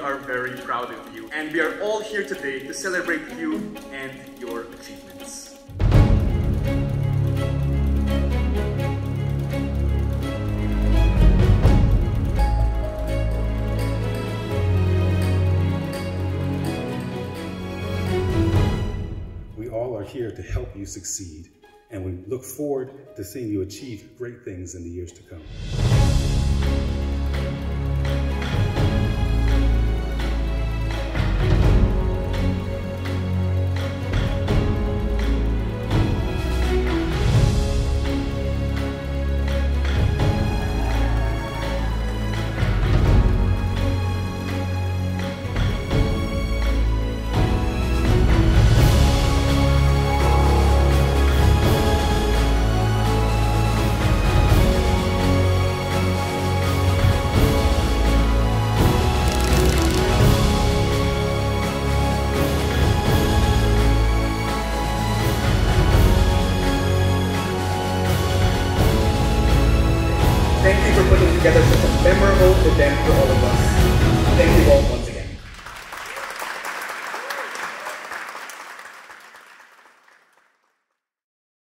we are very proud of you, and we are all here today to celebrate you and your achievements. We all are here to help you succeed, and we look forward to seeing you achieve great things in the years to come. Thank you for putting together such a memorable event for all of us. Thank you all.